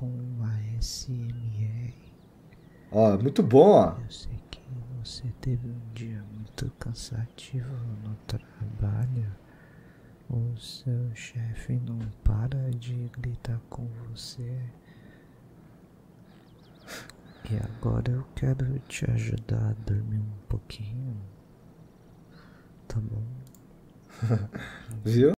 com ASMR. Ó, muito bom, ó. Eu sei que você teve um dia muito cansativo no trabalho. O seu chefe não para de gritar com você. E agora eu quero te ajudar a dormir um pouquinho. Tá bom? Viu?